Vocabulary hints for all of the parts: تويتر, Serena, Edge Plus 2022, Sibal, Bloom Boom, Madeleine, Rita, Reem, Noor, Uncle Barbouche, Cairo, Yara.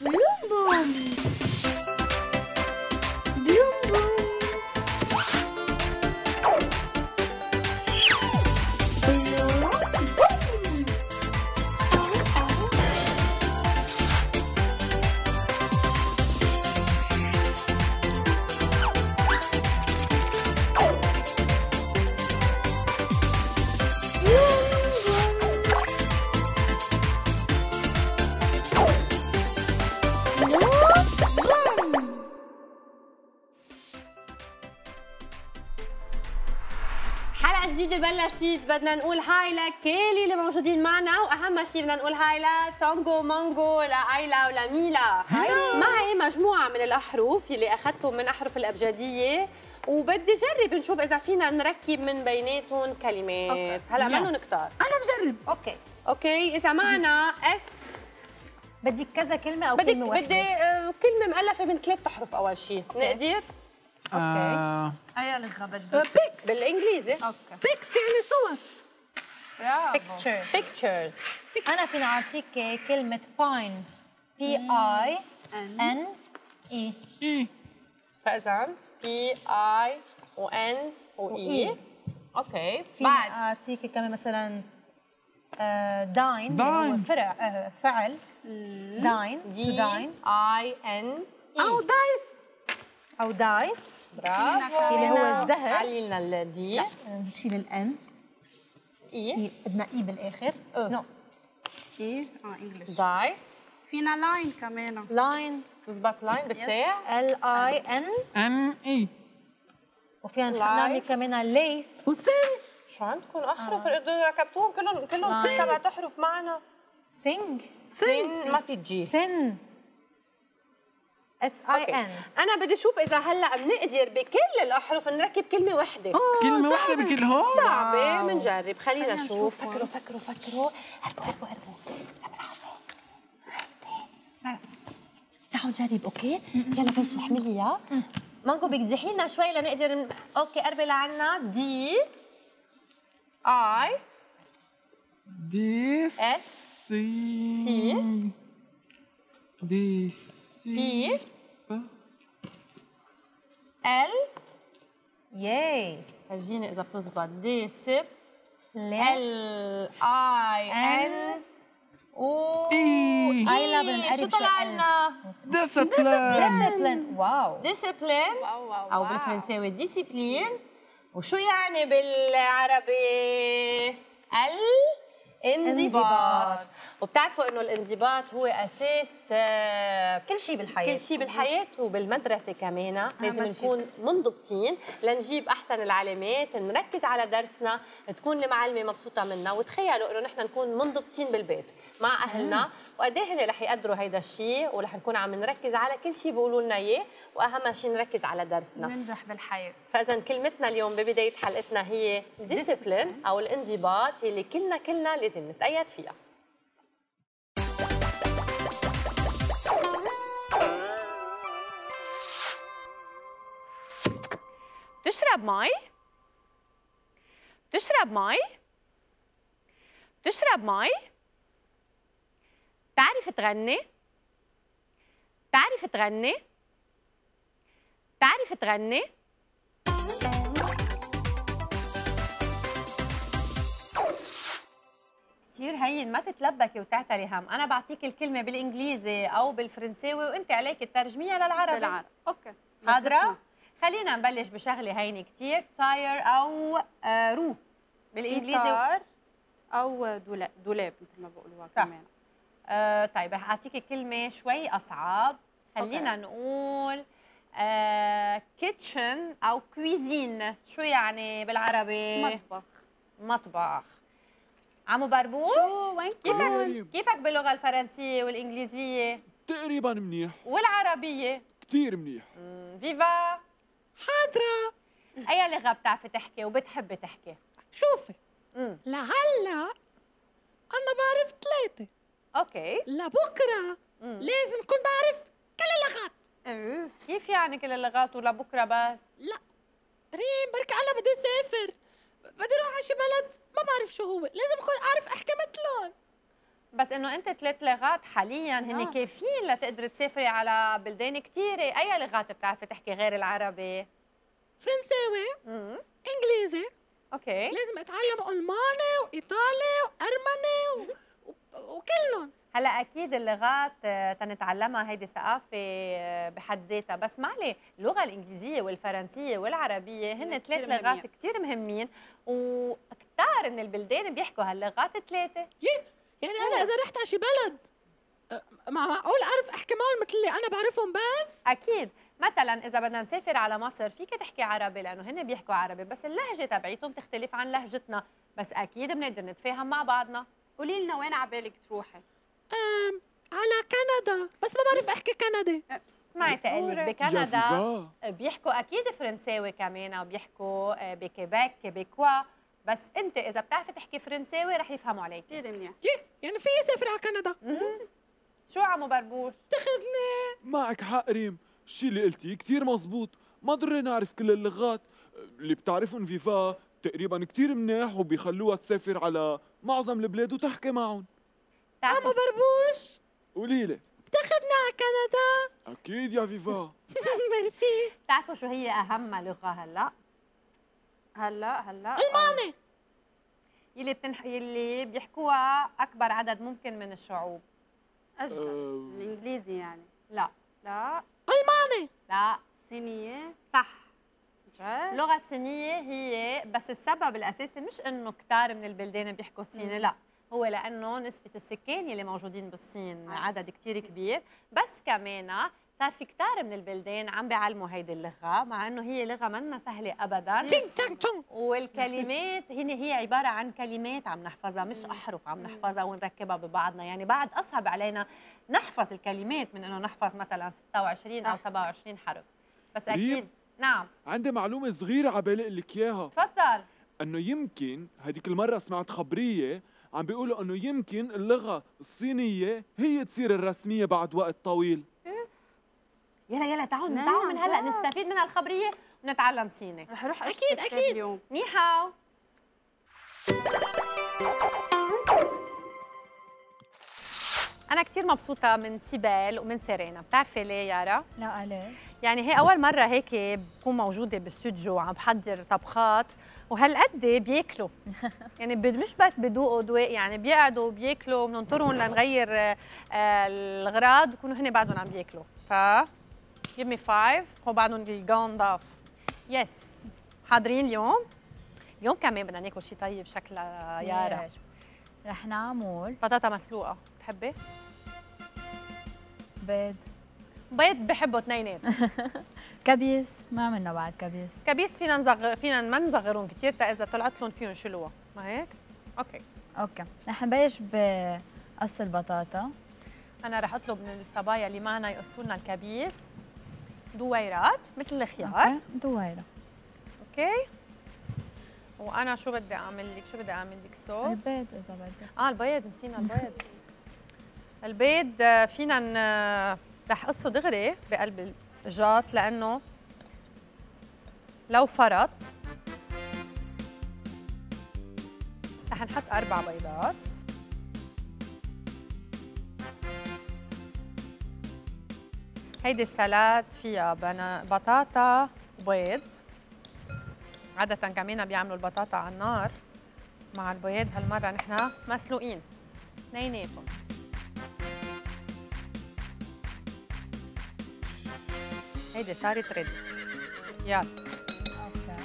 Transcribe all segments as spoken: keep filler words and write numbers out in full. بلوم بوم بلوم بوم. بلشت. بدنا نقول هاي لكل اللي موجودين معنا، واهم شيء بدنا نقول هاي لتونجو مانجو لايلا ولميلا. معي مجموعه من الاحرف اللي اخذتهم من احرف الابجديه، وبدي جرب نشوف اذا فينا نركب من بيناتهم كلمات. أوكي. هلا منهم كتار، انا بجرب. اوكي اوكي. اذا معنا اس، بدك كذا كلمه او بدك كلمه واحده؟ بدي كلمه مؤلفه من ثلاث احرف اول شيء. نقدر؟ اوكي. اي لغه بدك؟ بيكس بالانجليزي. اوكي. بيكس يعني صور. بيكتشر. بيكتشرز. انا فيني اعطيك كلمه باين، بي اي ان اي. فاذا بي اي وان واي. اوكي. بعد اعطيك كمان مثلا داين، هو فرع فعل. داين داين اي ان او دايس أو دايس. برافو. اللي هو الزهر. علي لنا الدي. نشيل الان. اي. بدنا اي بالاخر. نو. اي. اه انجلش. دايس. فينا لاين كمان. لاين. تزبط لاين بتصير؟ ال اي ان ام اي. وفينا نعمل كمان ليس. وسن. شو عندكم احرف ركبتوهم كلهم كلهم سبع احرف معنا. سينج. سن ما في جي. سن. اس اي ان. انا بدي اشوف اذا هلا بنقدر بكل الاحرف نركب كلمه واحده. كلمه واحده بكلهم؟ صعبه. بنجرب، خلينا نشوف. فكروا فكروا فكروا هربوا هربوا هربوا. سبع لحظات. تعالوا نجرب. اوكي يلا بلشي، احملي اياه. مانجو بيقزحي لنا شوي لنقدر ن... اوكي قربي لعنا. دي اي دي اس سي سي دي بي ال ياي. فرجيني اذا بتزبط. دي سب ال اي ان او اي. ايلا بنقرب. شو طلع لنا؟ ديسيبلين. واو. ديسيبلين او بالفرنساوي ديسيبلين. وشو يعني بالعربي؟ ال انضباط. وبتعرفوا انه الانضباط هو اساس كل شيء بالحياه. كل شيء بالحياه وبالمدرسه كمان لازم نكون منضبطين لنجيب احسن العلامات، نركز على درسنا، تكون المعلمه مبسوطه منا، وتخيلوا انه نحن نكون منضبطين بالبيت مع اهلنا، وقد ايه هن رح يقدروا هيدا الشيء، ورح نكون عم نركز على كل شيء بيقولوا لنا اياه، واهم شيء نركز على درسنا. ننجح بالحياه. فاذا كلمتنا اليوم ببدايه حلقتنا هي ديسيبلين او الانضباط اللي كلنا كلنا لازم نتقيد فيها. بتشرب مي؟ بتشرب مي؟ بتشرب مي؟ بتعرف تغني؟ بتعرف تغني؟ بتعرف تغني؟ كثير هين، ما تتلبكي وتعتري هم. أنا بعطيك الكلمة بالإنجليزي أو بالفرنساوي وأنت عليك الترجمية للعربي. بالعربي. أوكي. حاضرة؟ خلينا نبلش بشغلة هينة كثير، تاير أو آه رو بالإنجليزي. تاير أو دولاب، دولاب مثل ما بقولوها كمان. آه طيب رح أعطيكي كلمة شوي أصعب، خلينا أوكي. نقول آه كيتشن أو كويزين. شو يعني بالعربي؟ مطبخ. مطبخ. عمو بربوش، كيفك كيفك باللغة الفرنسية والإنجليزية؟ تقريبا منيح. والعربية؟ كثير منيح. فيفا. حاضرة. أي لغة بتعرفي تحكي وبتحبي تحكي؟ شوفي مم. لهلا أنا بعرف ثلاثة. أوكي. لبكرة مم. لازم أكون بعرف كل اللغات. أه. كيف يعني كل اللغات ولبكرة بس؟ لا ريم بركي أنا بدي أسافر، بدي أروح على شي بلد ما بعرف شو هو، لازم أكون أعرف أحكي مثلهم. بس انه انت ثلاث لغات حاليا هن آه. كافيين لتقدري تسافري على بلدان كثيره، اي لغات بتعرفي تحكي غير العربي؟ فرنساوي، انجليزي، اوكي، لازم اتعلم الماني وايطالي وارمني و... وكلهم. هلا اكيد اللغات تنتعلمها هيدي ثقافه بحد ذاتها، بس معلي اللغه الانجليزيه والفرنسيه والعربيه هن ثلاث لغات كثير مهمين، وكثار من البلدان بيحكوا هاللغات الثلاثه. يعني انا اذا رحت على شي بلد مع معقول اعرف احكي معهم مثل اللي انا بعرفهم بس؟ اكيد، مثلا اذا بدنا نسافر على مصر فيك تحكي عربي لانه هن بيحكوا عربي، بس اللهجه تبعيتهم تختلف عن لهجتنا، بس اكيد بنقدر نتفاهم مع بعضنا. قولي لنا وين على بالك تروحي؟ أم على كندا، بس ما بعرف احكي كندي. سمعتي قلك بكندا بيحكوا اكيد فرنساوي كمان وبيحكوا بكيبيك كيبيكوا، بس انت اذا بتعرفي تحكي فرنساوي رح يفهموا عليك كثير منيح. يعني في سافر على كندا. شو عمو بربوش؟ تاخذني. معك حق ريم، الشيء اللي قلتيه كثير مزبوط، ما ضروري نعرف كل اللغات، اللي بتعرفهم فيفا تقريبا كثير منيح وبيخلوها تسافر على معظم البلاد وتحكي معهم. عمو بربوش قولي لي بتاخذنا على كندا؟ اكيد يا فيفا. ميرسي. بتعرفوا شو هي اهم لغه هلا؟ هلا هلا الماني يلي بتنح... يلي بيحكوها اكبر عدد ممكن من الشعوب. اجل أه... الانجليزي يعني؟ لا لا الماني لا صينيه صح. اللغه الصينيه هي بس السبب الاساسي مش انه كتار من البلدان بيحكوا صيني، لا هو لانه نسبه السكان يلي موجودين بالصين آه. عدد كتير كبير، بس كمان صار في كتار من البلدان عم بيعلموا هيدي اللغه مع انه هي لغه منا سهله ابدا. والكلمات هنا هي عباره عن كلمات عم نحفظها مش احرف عم نحفظها ونركبها ببعضنا، يعني بعد اصعب علينا نحفظ الكلمات من انه نحفظ مثلا ستة وعشرين او سبعة وعشرين حرف. بس اكيد نعم عندي معلومه صغيره على بالي اقول لك اياها. تفضل. انه يمكن هذيك المره سمعت خبريه عم بيقولوا انه يمكن اللغه الصينيه هي تصير الرسميه بعد وقت طويل. يلا يلا تعالوا نتعاون من هلا نستفيد من هالخبريه ونتعلم صيني. رح اروح اكيد اكيد اليوم. ني هاو. انا كثير مبسوطه من سيبال ومن سيرينا، بتعرفي ليه يارا؟ لا ليه؟ يعني هي اول مره هيك بكون موجوده بالاستوديو عم بحضر طبخات وهالقد بياكلوا. يعني مش بس بدوقوا ادواق، يعني بيقعدوا بياكلوا بننطرهم لنغير الغراض بكونوا هن بعدهم عم بياكلوا. ف give me five وبعدهم يلقون ضاف. يس حاضرين اليوم؟ اليوم كمان بدنا ناكل شيء طيب شكلها يارا. رح نعمل بطاطا مسلوقة، بتحبي؟ بيض بيض بحبه اثنينات. كبيس ما عملنا بعد كبيس. كبيس فينا نزغ فينا ما نصغرهم كثير تا إذا طلعت لهم فيهم شلوها، ما هيك؟ اوكي اوكي، رح نبلش بقص البطاطا. أنا رح أطلب من الصبايا اللي معنا يقصوا لنا الكبيس دويرات مثل الخيار. اوكي دويرة. اوكي وانا شو بدي اعمل لك؟ شو بدي اعمل لك؟ صوص البيض اذا بدك. اه البيض نسينا البيض. البيض فينا رح قصه دغري بقلب الجاط لانه لو فرط. رح نحط اربع بيضات. هيدي السلاد فيها بطاطا وبيض. عادة كمان بيعملوا البطاطا على النار مع البيض، هالمرة نحن مسلوقين اثنيناتهم. هيدي صارت ريدي. يلا. اوكي.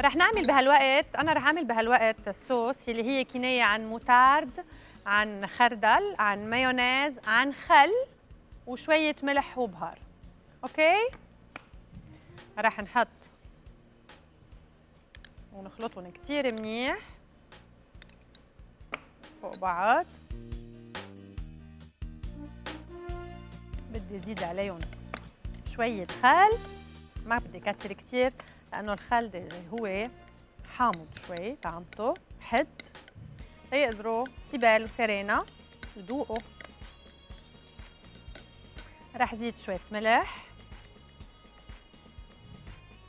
رح نعمل بهالوقت، أنا رح أعمل بهالوقت الصوص اللي هي كناية عن موتارد، عن خردل، عن مايونيز، عن خل وشوية ملح وبهار. اوكي؟ رح نحط ونخلطهم كتير منيح فوق بعض. بدي زيد عليهم شوية خل، ما بدي كتر كتير لأنه الخل هو حامض شوي طعمته حد، ليقدروا سيبال وسيرينا يذوقوا. رح زيد شوية ملح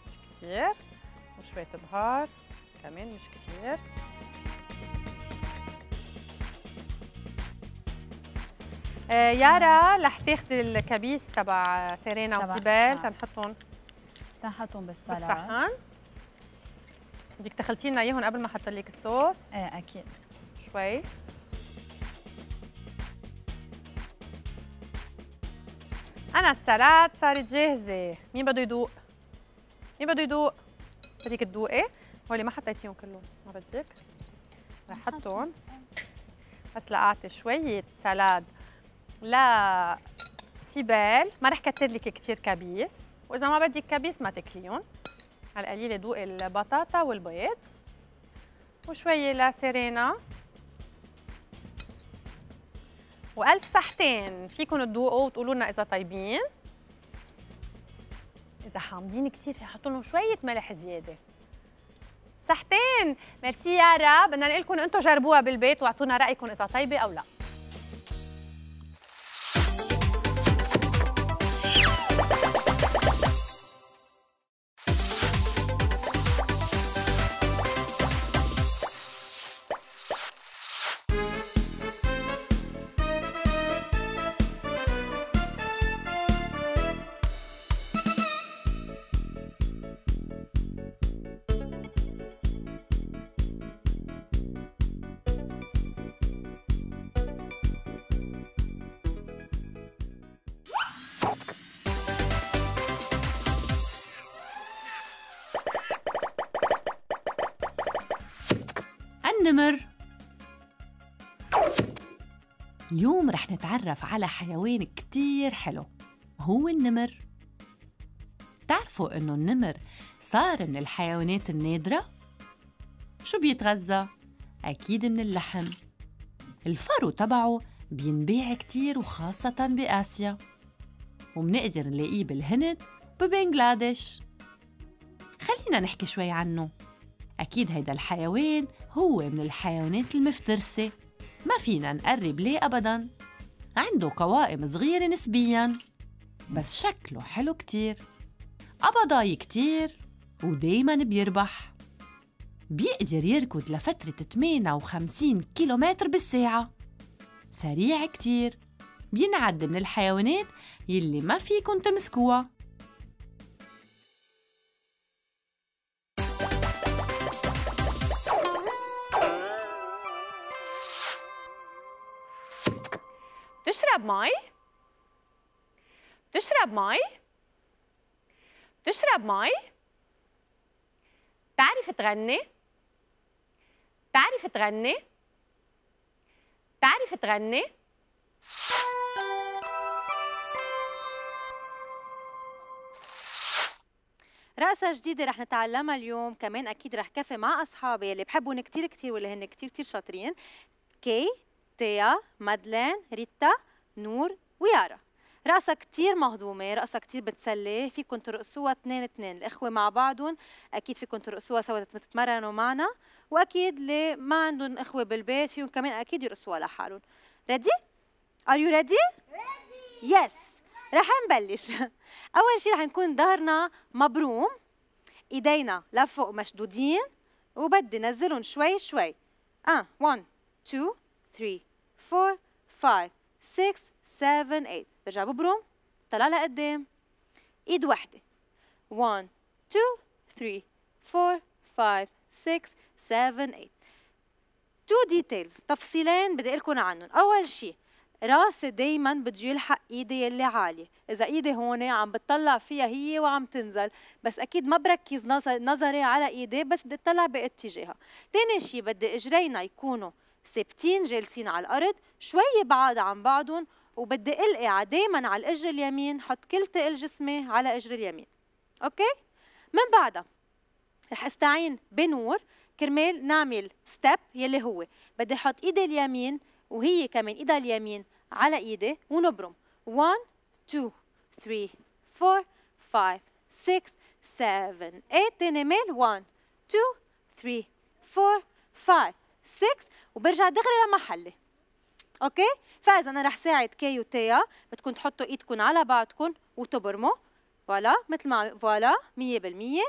مش كتير وشوية بهار كمان مش كتير. يارا رح تاخذي الكبيس تبع سيرينا وسيبال تنحطهم تنحطهم بالصحن بالصحن بدك تخلطي لنا اياهم قبل ما احط لك الصوص. ايه اكيد شوي. انا السلطه صارت جاهزه، مين بده يدوق؟ مين بده يدوق؟ بدك تدوقي؟ ولي ما حطيتيهم كلهم، ما بدك؟ رح حطهم بس لقعتي شويه سلاد لا سيبال، ما رح كتر لك كثير كبيس، واذا ما بدك كبيس ما تاكليهم، على القليله دوقي البطاطا والبيض وشويه لسيرينا. وألف صحتين فيكم تدوقوا وتقولوا لنا اذا طيبين، اذا حامضين كثير في حطوا لهم شويه ملح زياده. صحتين، ميرسي يارا، بدنا نقول لكم انتم جربوها بالبيت واعطونا رايكم اذا طيبه او لا. النمر. اليوم رح نتعرف على حيوان كتير حلو هو النمر. بتعرفوا انه النمر صار من الحيوانات النادرة؟ شو بيتغذى؟ اكيد من اللحم. الفرو تبعه بينباع كتير وخاصة بآسيا، ومنقدر نلاقيه بالهند وببنغلاديش. خلينا نحكي شوي عنه. أكيد هيدا الحيوان هو من الحيوانات المفترسة، ما فينا نقرب ليه أبداً، عنده قوائم صغيرة نسبياً بس شكله حلو كتير، قبضاي كتير ودايماً بيربح. بيقدر يركض لفترة ثمانية وخمسين كيلومتر بالساعة، سريع كتير، بينعد من الحيوانات يلي ما فيكن تمسكوها. بتشرب مي؟ بتشرب مي؟ بتشرب مي؟ بتعرف تغني؟ بتعرف تغني؟ بتعرف تغني؟ رقصة جديدة رح نتعلمها اليوم، كمان أكيد رح كافي مع أصحابي اللي بحبهم كتير كتير واللي هن كتير كتير شاطرين، كي تيا، مادلين، ريتا، نور ويارا. رقصة كتير مهضومة، رقصة كتير بتسلي، فيكم ترقصوها اثنين اثنين، الإخوة مع بعضهم، أكيد فيكم ترقصوها سوا تتمرنوا معنا، وأكيد اللي ما عندهم إخوة بالبيت فيهم كمان أكيد يرقصوها لحالهم. ريدي؟ Are you ready؟ ريدي! يس! رح نبلش. أول شيء رح نكون ظهرنا مبروم، إيدينا لفوق مشدودين، وبدي نزلهم شوي شوي. آه، واحد، اثنين، ثلاثة. أربعة خمسة ستة سبعة ثمانية. برجع ببرم طلع لقدام، ايد واحدة. واحد اثنين ثلاثة أربعة خمسة ستة سبعة ثمانية. تو ديتيلز، تفصيلين بدي اقول لكم عنهم. اول شيء راسي دايما بده يلحق ايدي اللي عالية، اذا ايدي هون عم بتطلع فيها هي وعم تنزل، بس اكيد ما بركز نظري على ايدي، بس بدي اطلع باتجاهها. ثاني شيء بدي اجرينا يكونوا ثابتين جالسين على الارض، شوي بعاد عن بعضهم، وبدي القي دايما على الاجر اليمين، حط كل ثقل جسمي على اجر اليمين. اوكي؟ من بعدها رح استعين بنور كرمال نعمل ستيب، يلي هو بدي احط ايدي اليمين وهي كمان ايدها اليمين على ايدي ونبرم. واحد اثنين ثلاثة أربعة خمسة ستة سبعة ثمانية. ثاني ميل. واحد اثنين ثلاثة أربعة خمسة ستة، وبرجع دغري لمحلي. اوكي؟ فاذا انا رح ساعد كي وتيا، بدكم تحطوا ايدكم على بعضكم وتبرموا، فوالا مثل ما فوالا مية بالمية،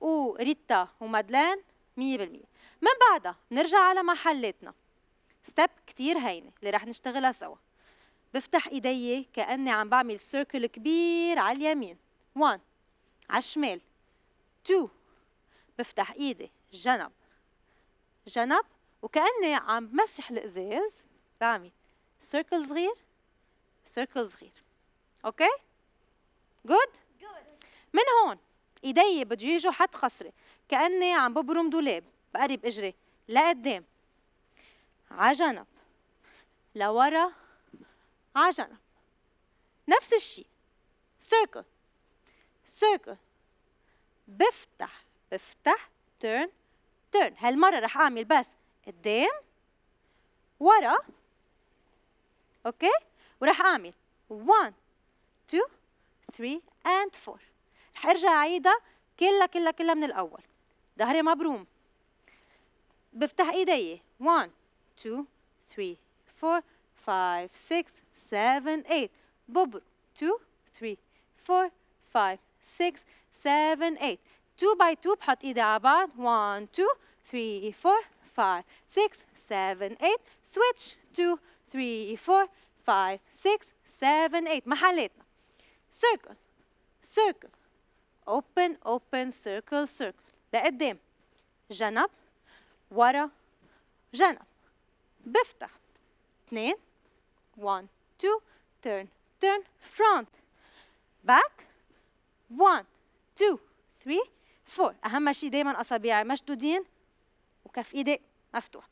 وريتا ومادلين مية بالمية. من بعدها بنرجع على محلاتنا. ستيب كتير هينه اللي رح نشتغلها سوا. بفتح ايدي كاني عم بعمل سيركل كبير على اليمين، واحد على الشمال، اثنين بفتح ايدي جنب جنب وكاني عم بمسح الازاز، بعمل سيركل صغير سيركل صغير. اوكي؟ جود؟ جود. من هون ايدي بده يجوا حد خصري، كاني عم ببرم دولاب، بقرب اجري لقدام على جنب لورا على جنب، نفس الشيء سيركل سيركل، بفتح بفتح تيرن تيرن. هالمره رح اعمل بس قدام ورا، اوكي؟ ورح اعمل واحد اثنين ثلاثة and أربعة. رح ارجع اعيدها كلها كلها كلها من الاول. ظهري مبروم، بفتح ايدي واحد اثنين ثلاثة أربعة خمسة ستة سبعة ثمانية، ببرم اثنين ثلاثة أربعة خمسة ستة سبعة ثمانية، اثنين باي اثنين بحط ايدي على بعض، واحد اثنين ثلاثة أربعة خمسة ستة سبعة ثمانية، سويتش اثنين ثلاثة أربعة خمسة ستة سبعة ثمانية محلاتنا. سيركل سيركل اوبن اوبن سيركل سيركل لقدام جنب ورا جنب، بفتح اثنين واحد اثنين تيرن تيرن فرونت باك واحد اثنين ثلاثة أربعة. اهم شيء دائما اصابعي مشدودين وكف ايدي مفتوح.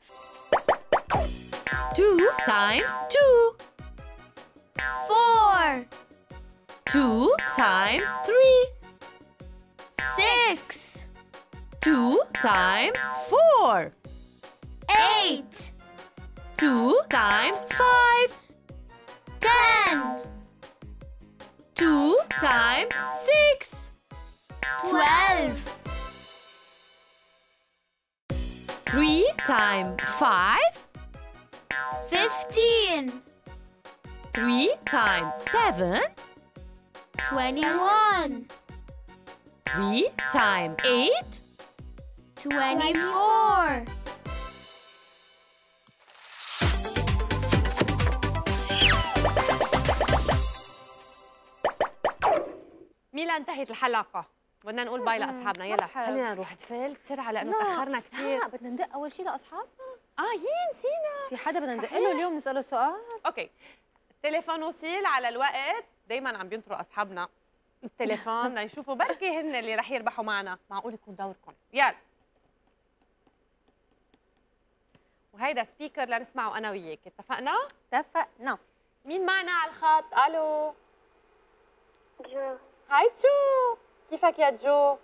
two times two four two times three six two times four eight two times five ten two times six twelve three times five fifteen three times seven twenty-one three times eight twenty-four ميلا انتهت الحلقة، بدنا نقول باي لأصحابنا. يلا خلينا نروح تفل بسرعة لأنه تأخرنا كثير. بدنا ندق أول شيء لأصحابنا. اه يي نسينا في حدا بدنا ندق له اليوم نسأله سؤال. اوكي التليفون وصيل على الوقت، دايما عم بينطروا أصحابنا التليفون ليشوفوا بركي هن اللي رح يربحوا معنا، معقول يكون دوركم. يلا وهيدا سبيكر لنسمعه أنا وياك، اتفقنا؟ اتفقنا. مين معنا على الخط؟ ألو جو. هاي جو، كيفك يا جو؟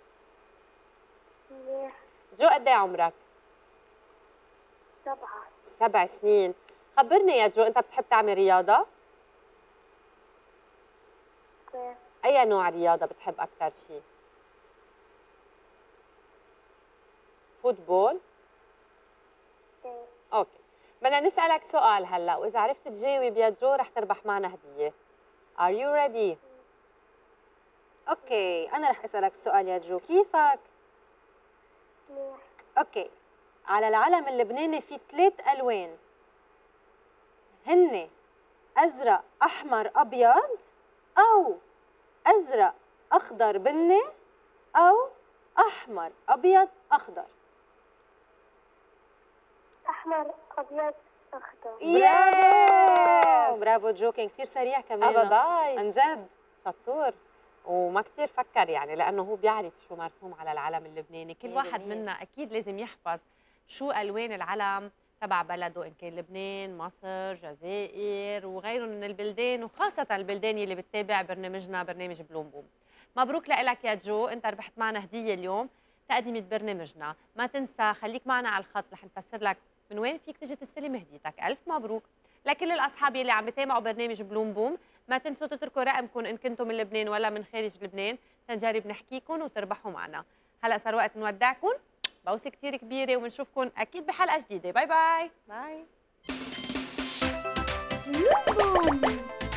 منيح. جو قد ايه عمرك؟ سبعة. سبع سنين. خبرني يا جو، أنت بتحب تعمل رياضة؟ ايه. أي نوع رياضة بتحب أكثر شيء؟ فوتبول؟ ايه. أوكي، بدنا نسألك سؤال هلا، وإذا عرفت تجاوب يا جو رح تربح معنا هدية. Are you ready؟ اوكي انا رح اسالك سؤال يا جو، كيفك؟ منيح. اوكي على العلم اللبناني في ثلاث الوان هن ازرق احمر ابيض، او ازرق اخضر بني، او احمر ابيض اخضر. احمر ابيض اخضر. برافو برافو جو، كان كثير سريع كمان ابدا عن جد، شطور وما كثير فكر يعني لانه هو بيعرف شو مرسوم على العلم اللبناني. كل واحد منا اكيد لازم يحفظ شو الوان العلم تبع بلده، ان كان لبنان، مصر، جزائر وغيرهم من البلدان، وخاصه البلدان اللي بتتابع برنامجنا برنامج بلوم بوم. مبروك لك يا جو، انت ربحت معنا هديه اليوم تقدمت برنامجنا. ما تنسى خليك معنا على الخط رح نفسر لك من وين فيك تجي تستلم هديتك. الف مبروك لكل الاصحاب يلي عم بتابعوا برنامج بلوم بوم. ما تنسوا تتركوا رقمكم إن كنتوا من لبنان ولا من خارج لبنان تنجرب نحكيكم وتربحوا معنا. هلا صار وقت نودعكم، بوسة كتير كبيرة وبنشوفكم أكيد بحلقة جديدة. باي باي باي.